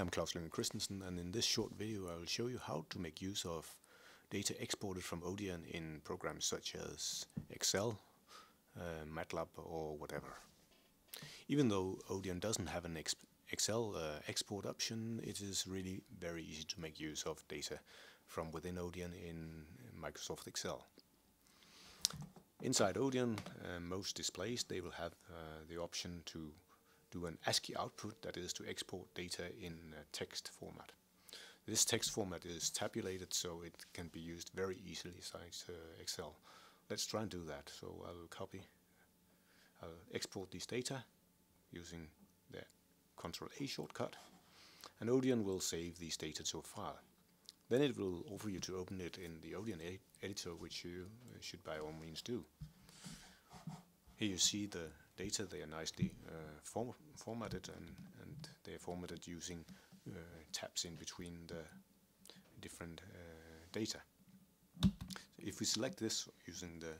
I am Klaus Lyngby Christensen, and in this short video I will show you how to make use of data exported from ODEON in programs such as Excel, MATLAB or whatever. Even though ODEON doesn't have an Excel export option, it is really very easy to make use of data from within ODEON in Microsoft Excel. Inside ODEON, most displays, they will have the option to do an ASCII output, that is to export data in text format. This text format is tabulated, so it can be used very easily inside Excel. Let's try and do that. So I'll export these data using the Ctrl-A shortcut, and ODEON will save these data to a file. Then it will offer you to open it in the ODEON editor, which you should by all means do. Here you see the data, they are nicely formatted, and they are formatted using tabs in between the different data. So if we select this using the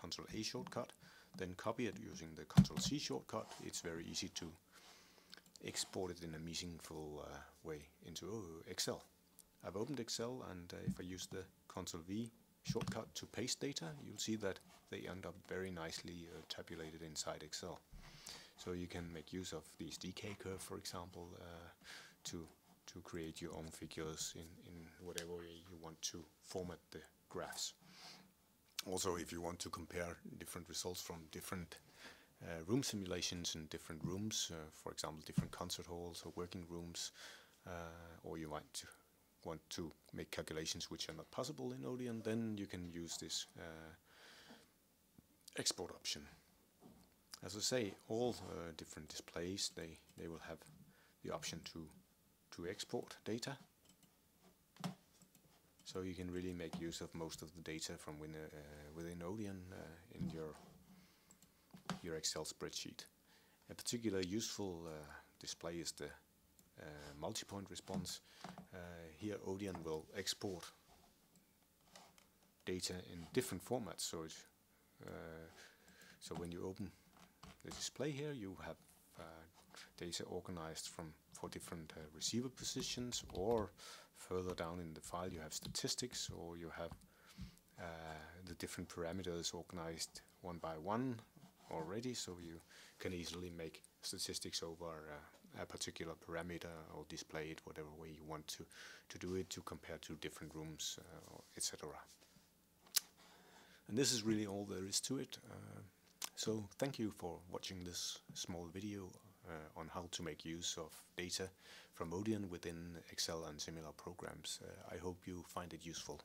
Ctrl-A shortcut, then copy it using the Ctrl-C shortcut, it's very easy to export it in a meaningful way into Excel. I've opened Excel, and if I use the Ctrl-V shortcut to paste data, you'll see that they end up very nicely tabulated inside Excel. So you can make use of these DK curve, for example, to create your own figures in whatever way you want to format the graphs. Also, if you want to compare different results from different room simulations in different rooms, for example, different concert halls or working rooms, or you want to make calculations which are not possible in ODEON, then you can use this export option. As I say, all different displays, they will have the option to export data, so you can really make use of most of the data from within ODEON in your Excel spreadsheet. A particular useful display is the multi-point response. Here ODEON will export data in different formats, so so when you open the display here, you have data organized for different receiver positions, or further down in the file you have statistics, or you have the different parameters organized one by one already, so you can easily make statistics over a particular parameter or display it whatever way you want to do it, to compare to different rooms, etc. And this is really all there is to it. So thank you for watching this small video on how to make use of data from ODEON within Excel and similar programs. I hope you find it useful.